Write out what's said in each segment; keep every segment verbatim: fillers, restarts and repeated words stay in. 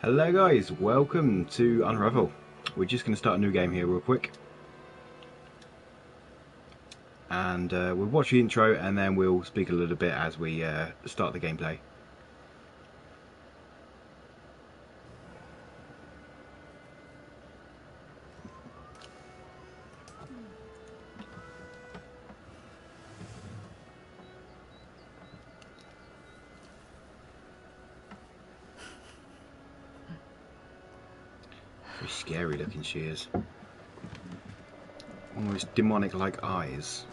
Hello guys, welcome to Unravel. We're just going to start a new game here real quick. And uh, we'll watch the intro and then we'll speak a little bit as we uh, start the gameplay. Scary looking she is. Almost demonic like eyes.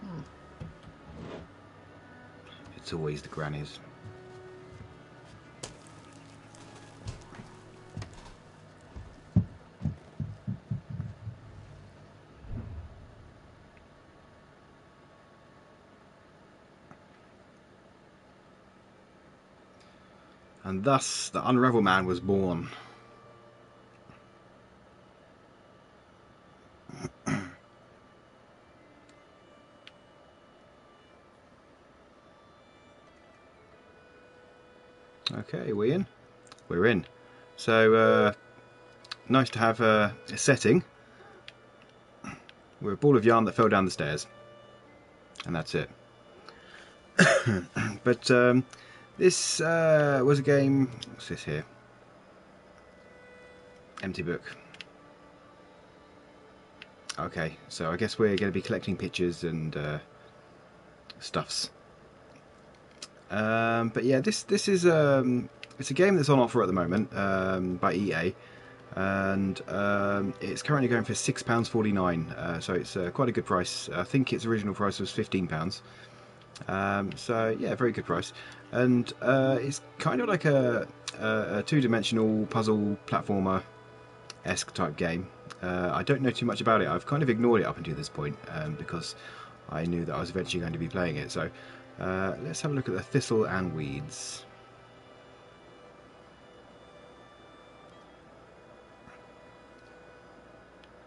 Hmm. It's always the grannies. And thus, the Unravel Man was born. Okay, we're in. We're in. So, uh, nice to have uh, a setting. We're a ball of yarn that fell down the stairs. And that's it. But, um... This uh, was a game. What's this here? Empty book. Okay, so I guess we're going to be collecting pictures and uh, stuffs. Um, but yeah, this this is um, it's a game that's on offer at the moment um, by E A, and um, it's currently going for six pounds forty nine. Uh, so it's uh, quite a good price. I think its original price was fifteen pounds. Um, so yeah, very good price, and uh, it's kind of like a, a, a two-dimensional puzzle platformer-esque type game. Uh, I don't know too much about it. I've kind of ignored it up until this point um, because I knew that I was eventually going to be playing it. So uh, let's have a look at the Thistle and Weeds.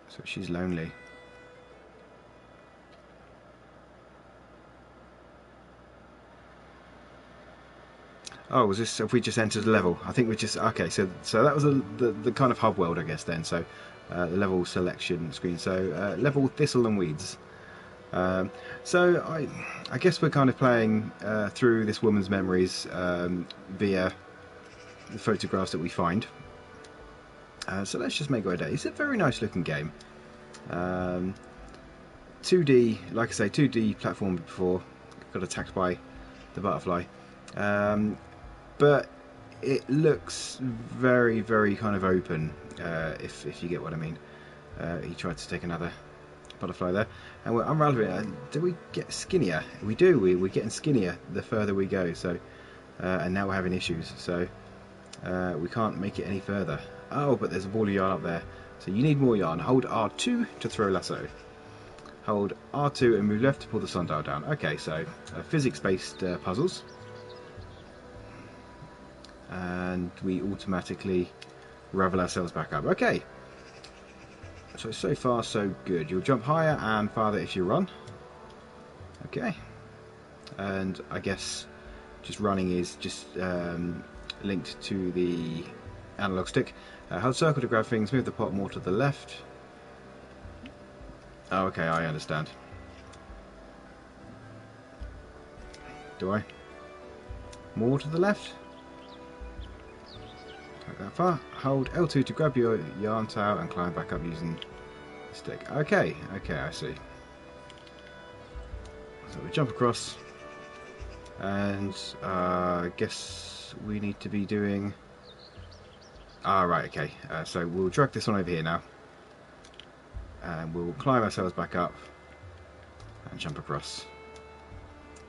So she's lonely. Oh, was this? If we just entered the level, I think we just okay. So, so that was a, the the kind of hub world, I guess. Then, so uh, the level selection screen. So, uh, level Thistle and Weeds. Um, so, I I guess we're kind of playing uh, through this woman's memories um, via the photographs that we find. Uh, so let's just make our day. It's a very nice looking game. Um, two D, like I say, two D platform before. Got attacked by the butterfly. Um, But it looks very, very kind of open, uh, if, if you get what I mean. Uh, he tried to take another butterfly there. And we're unraveling. Do we get skinnier? We do. We, we're getting skinnier the further we go. So, uh, and now we're having issues. So uh, we can't make it any further. Oh, but there's a ball of yarn up there. So you need more yarn. Hold R two to throw lasso. Hold R two and move left to pull the sundial down. Okay, so uh, physics-based uh, puzzles. And we automatically ravel ourselves back up. Okay, so so far so good. You'll jump higher and farther if you run. Okay, and I guess just running is just um, linked to the analog stick. Uh, hold circle to grab things, move the pot more to the left. Oh, okay, I understand. Do I? More to the left? That far. Hold L two to grab your yarn towel and climb back up using the stick. Okay, okay, I see. So we jump across, and uh, I guess we need to be doing. Ah, right, okay. Uh, so we'll drag this one over here now, and we'll climb ourselves back up and jump across.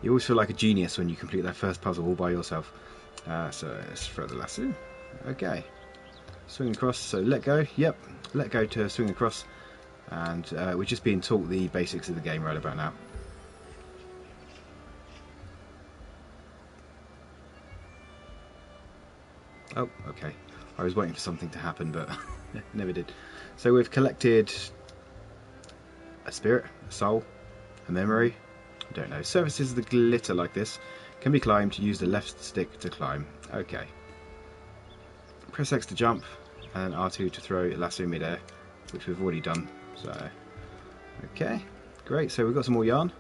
You always feel like a genius when you complete that first puzzle all by yourself. Uh, so let's throw the lasso. Okay, swing across, so let go, yep, let go to swing across, and uh, we're just being taught the basics of the game right about now. Oh, okay, I was waiting for something to happen, but never did. So we've collected a spirit, a soul, a memory, I don't know, surfaces of the glitter like this. Can be climbed. Use the left stick to climb. Okay. Press X to jump and R two to throw lasso midair, which we've already done. So, okay, great. So we've got some more yarn.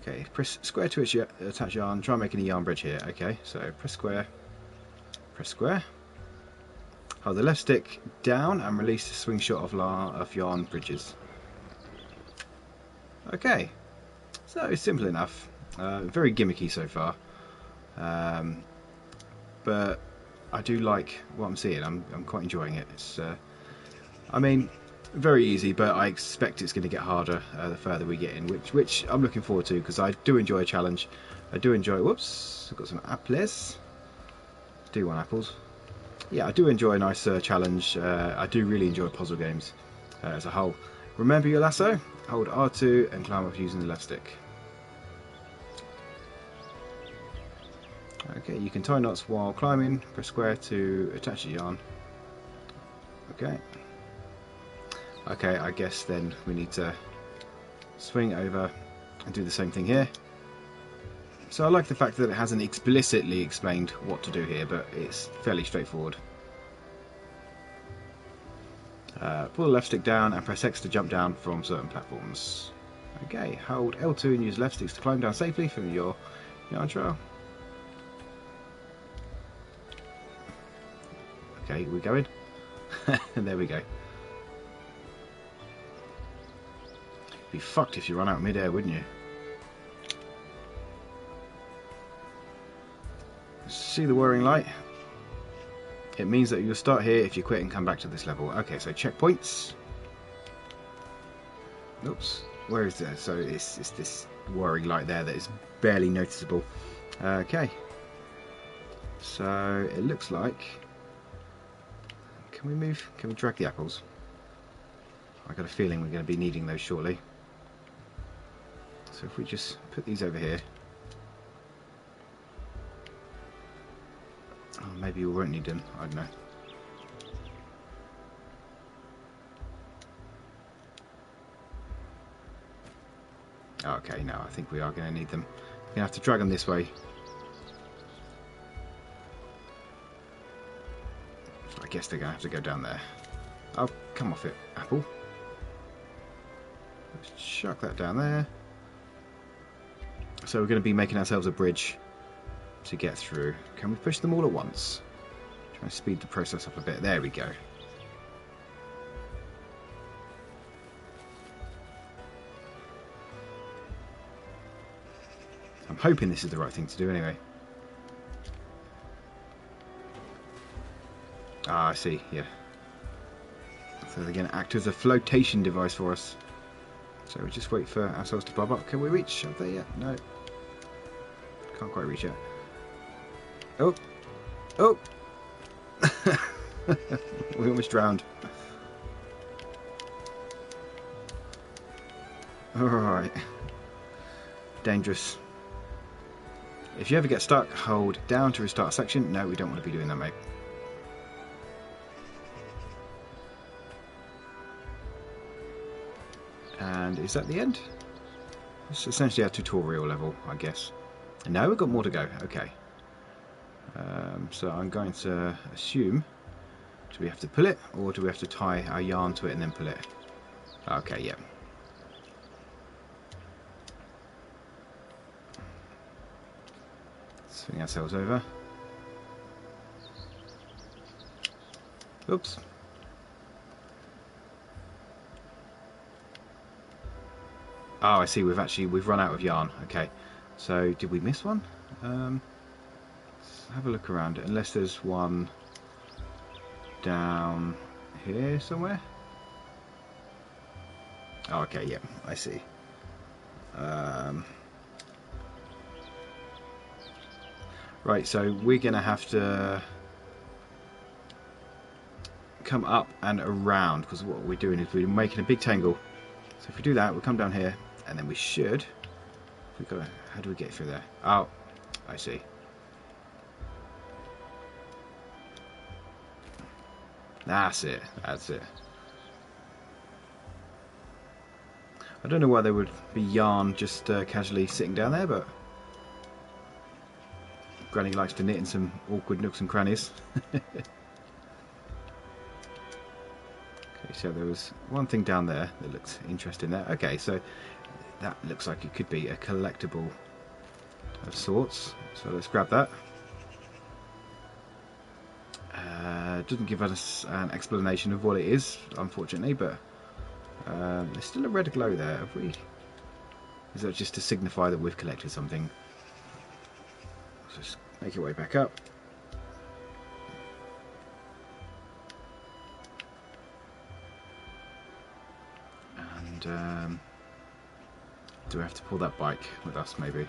Okay, press square to attach yarn. Try making a yarn bridge here. Okay, so press square, press square. Hold the left stick down and release the swing shot of, of yarn bridges. Okay, so it's simple enough. Uh, very gimmicky so far, um, but I do like what I'm seeing. I'm, I'm quite enjoying it. It's, uh, I mean, very easy, but I expect it's going to get harder uh, the further we get in, which which I'm looking forward to, because I do enjoy a challenge. I do enjoy. Whoops, I've got some apples. I do want apples. Yeah, I do enjoy a nice uh, challenge. Uh, I do really enjoy puzzle games uh, as a whole. Remember your lasso. Hold R two and climb up using the left stick. Okay, you can tie knots while climbing. Press square to attach your yarn. Okay. Okay, I guess then we need to swing over and do the same thing here. So I like the fact that it hasn't explicitly explained what to do here, but it's fairly straightforward. Uh, pull the left stick down and press X to jump down from certain platforms. Okay, hold L two and use left sticks to climb down safely from your yarn trail. Okay, we're going. And there we go. Be fucked if you run out of mid-air, wouldn't you? See the whirring light? It means that you'll start here if you quit and come back to this level. Okay, so checkpoints. Oops, where is that? So it's, it's this whirring light there that is barely noticeable. Okay, so it looks like... Can we move? Can we drag the apples? I got a feeling we're going to be needing those shortly. So if we just put these over here. Oh, maybe we won't need them, I don't know. Okay, no, I think we are going to need them. We're going to have to drag them this way. I guess they're going to have to go down there. Oh, come off it, apple. Let's chuck that down there. So we're going to be making ourselves a bridge to get through. Can we push them all at once? Try and speed the process up a bit. There we go. I'm hoping this is the right thing to do anyway. Ah, I see, yeah. So they're going to act as a flotation device for us. So we just wait for ourselves to bob up. Can we reach up there yet? No. Can't quite reach yet. Oh. Oh. We almost drowned. Alright. Dangerous. If you ever get stuck, hold down to restart a section. No, we don't want to be doing that, mate. And is that the end? It's essentially our tutorial level, I guess. And now we've got more to go. Okay. Um, so I'm going to assume, do we have to pull it, or do we have to tie our yarn to it and then pull it? Okay, yeah. Swing ourselves over. Oops. Oh, I see. We've actually we've run out of yarn. Okay, so did we miss one? Um, let's have a look around. Unless there's one down here somewhere. Oh, okay. Yeah, I see. Um, right. So we're gonna have to come up and around, because what we're doing is we're making a big tangle. So if we do that, we'll come down here. And then we should. We got. How do we get through there? Oh, I see. That's it. That's it. I don't know why there would be yarn just uh, casually sitting down there, but Granny likes to knit in some awkward nooks and crannies. Okay, so there was one thing down there that looks interesting there. Okay, so that looks like it could be a collectible of sorts, so let's grab that. Uh, doesn't give us an explanation of what it is, unfortunately, but um, there's still a red glow there. Have we? Is that just to signify that we've collected something? Let's just make your way back up. And um, do we have to pull that bike with us, maybe?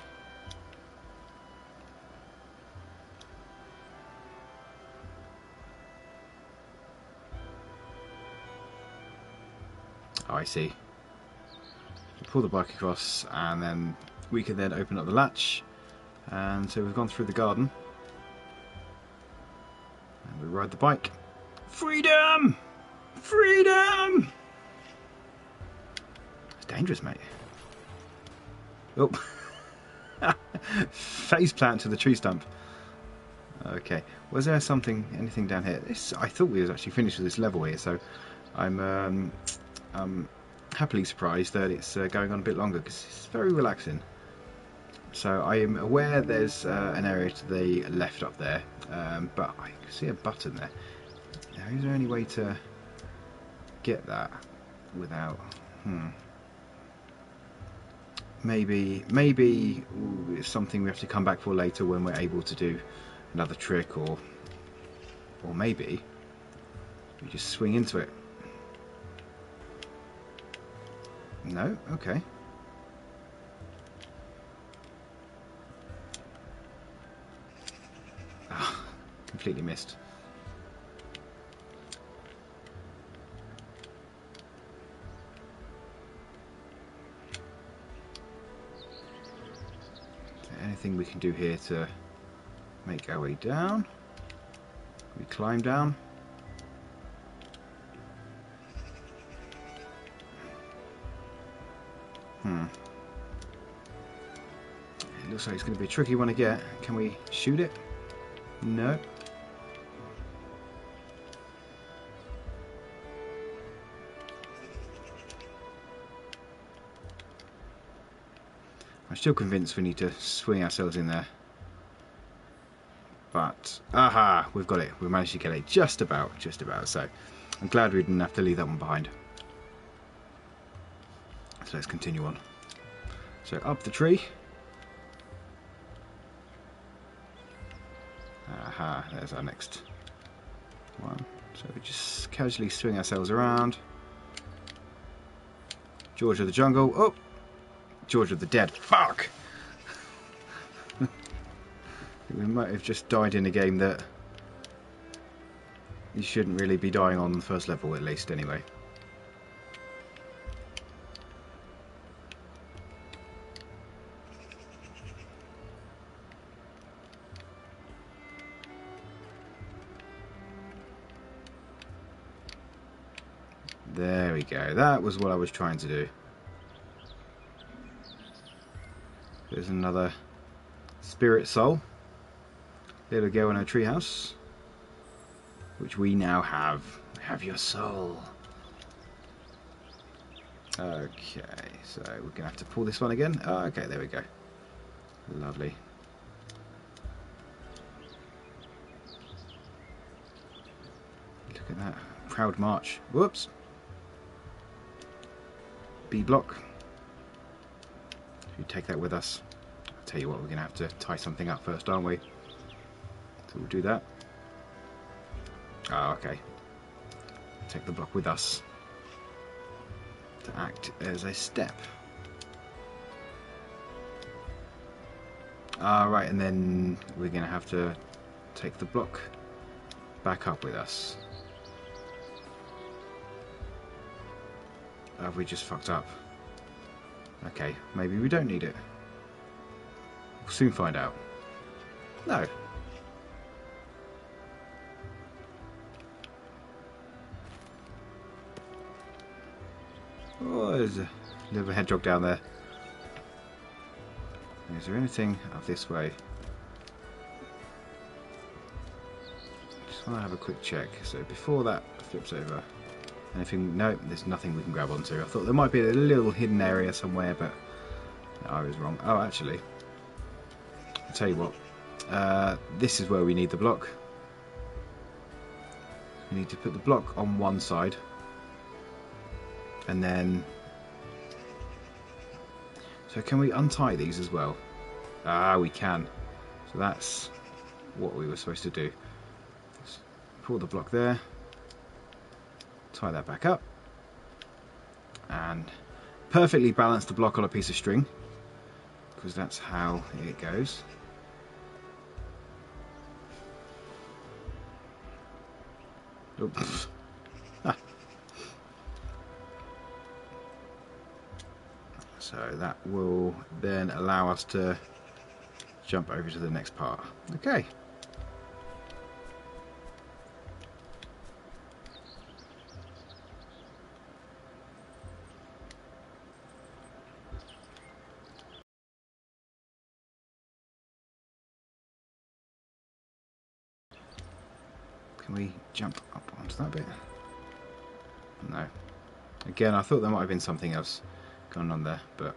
I see. We'll pull the bike across, and then we can then open up the latch. And so we've gone through the garden, and we ride the bike. Freedom! Freedom! It's dangerous, mate. Oh, face plant to the tree stump. Okay, was there something, anything down here? This, I thought we was actually finished with this level here, so I'm. Um, I'm happily surprised that it's uh, going on a bit longer, because it's very relaxing. So I am aware there's uh, an area to the left up there, um, but I see a button there. Now, is there any way to get that without? Hmm. Maybe, maybe ooh, it's something we have to come back for later when we're able to do another trick, or, or maybe we just swing into it. No? Okay. Ah, completely missed. Is there anything we can do here to make our way down? Can we climb down? Hmm. It looks like it's going to be a tricky one to get. Can we shoot it? No. I'm still convinced we need to swing ourselves in there. But, aha! We've got it. We managed to get it just about, just about. So, I'm glad we didn't have to leave that one behind. Let's continue on. So up the tree. Aha, there's our next one. So we just casually swing ourselves around. George of the Jungle. Oh! George of the Dead. Fuck! We might have just died in a game that you shouldn't really be dying on the first level, at least, anyway. There we go, that was what I was trying to do. There's another spirit soul. There we go in our treehouse, which we now have. Have your soul. Okay, so we're going to have to pull this one again. Oh, okay, there we go. Lovely. Look at that, proud march. Whoops. B block. If you take that with us, I'll tell you what, we're going to have to tie something up first, aren't we? So we'll do that. Oh, okay. Take the block with us to act as a step. All right, and then we're going to have to take the block back up with us. Have we just fucked up? Okay, maybe we don't need it. We'll soon find out. No. Oh, there's a little hedgehog down there. Is there anything up this way? Just want to have a quick check. So before that flips over, anything? No, there's nothing we can grab onto. I thought there might be a little hidden area somewhere, but no, I was wrong. Oh, actually, I'll tell you what. Uh, this is where we need the block. We need to put the block on one side, and then. So can we untie these as well? Ah, we can. So that's what we were supposed to do. Let's pull the block there, tie that back up, and perfectly balance the block on a piece of string, because that's how it goes. Oops. Ah. So that will then allow us to jump over to the next part. Okay. Can we jump up onto that bit? No. Again, I thought there might have been something else going on there, but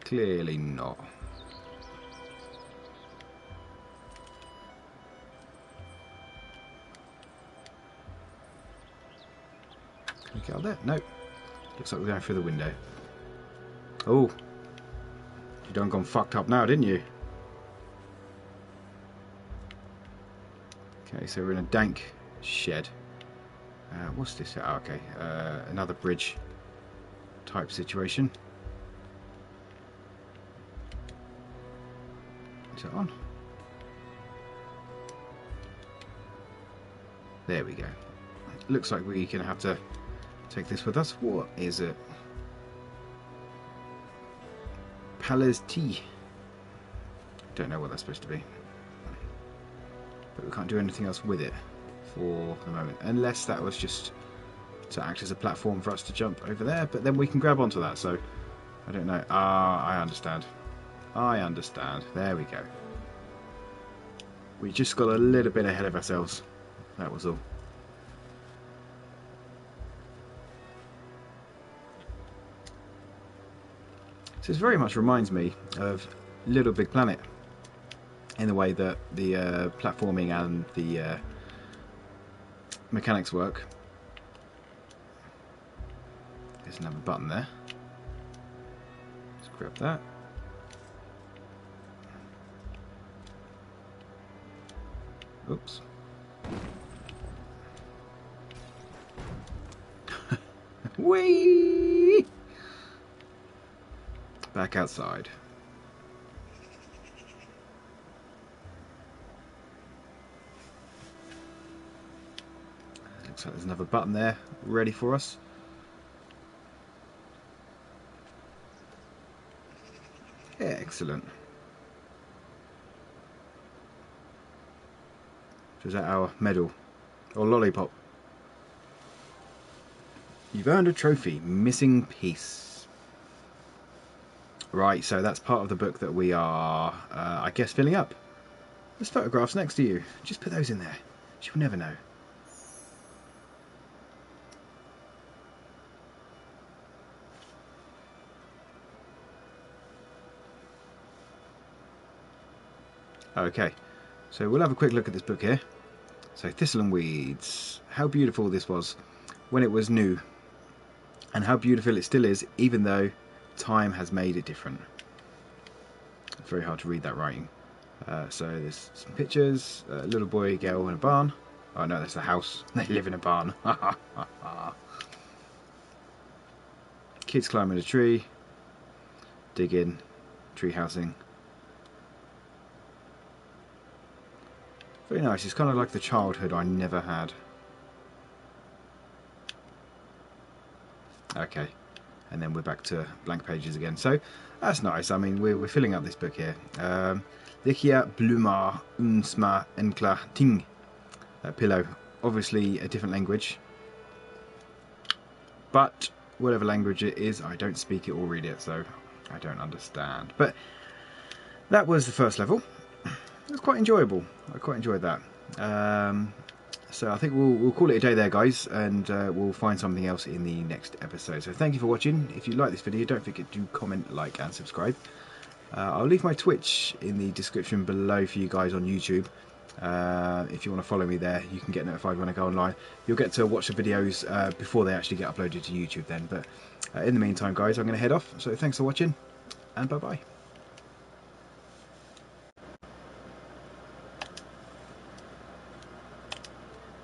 clearly not. Can we get out there? No. Looks like we're going through the window. Oh. You done gone fucked up now, didn't you? Okay, so we're in a dank shed. Uh, what's this? Oh, okay. Uh, another bridge type situation. Is that on? There we go. It looks like we're going to have to take this with us. What is it? Palace tea. Don't know what that's supposed to be. But we can't do anything else with it for the moment, unless that was just to act as a platform for us to jump over there, but then we can grab onto that, so I don't know. Ah, I understand. I understand. There we go. We just got a little bit ahead of ourselves. That was all. So this very much reminds me of Little Big Planet, in the way that the uh, platforming and the uh, mechanics work. There's another button there. Let's grab that. Oops. Whee! Back outside. Looks like there's another button there ready for us. Yeah, excellent. So is that our medal? Or lollipop? You've earned a trophy. Missing piece. Right, so that's part of the book that we are, uh, I guess, filling up. There's photographs next to you. Just put those in there. She'll never know. Okay, so we'll have a quick look at this book here. So, Thistle and Weeds. How beautiful this was when it was new, and how beautiful it still is, even though time has made it different. It's very hard to read that writing. Uh, so, there's some pictures, a little boy, girl in a barn. Oh no, that's the house. They live in a barn. Kids climbing a tree, digging, tree housing. Very nice, it's kind of like the childhood I never had. Okay, and then we're back to blank pages again. So, that's nice, I mean, we're, we're filling up this book here. Um, Likia Bluma Unsma Enkla Ting. That pillow, obviously a different language. But whatever language it is. I don't speak it or read it, so I don't understand. But that was the first level. It was quite enjoyable. I quite enjoyed that. Um, so I think we'll, we'll call it a day there, guys, and uh, we'll find something else in the next episode. So thank you for watching. If you like this video, don't forget to comment, like, and subscribe. Uh, I'll leave my Twitch in the description below for you guys on YouTube. Uh, if you want to follow me there, you can get notified when I go online. You'll get to watch the videos uh, before they actually get uploaded to YouTube then. But uh, in the meantime, guys, I'm going to head off. So thanks for watching, and bye-bye.